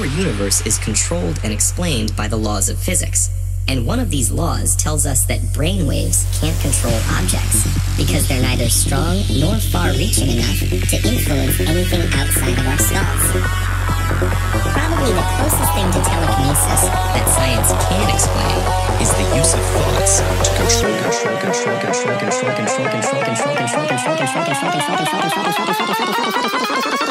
our universe is controlled and explained by the laws of physics. And one of these laws tells us that brain waves can't control objects because they're neither strong nor far-reaching enough to influence anything outside of our skulls. Probably the closest thing to telekinesis that science can explain is the use of thoughts to control.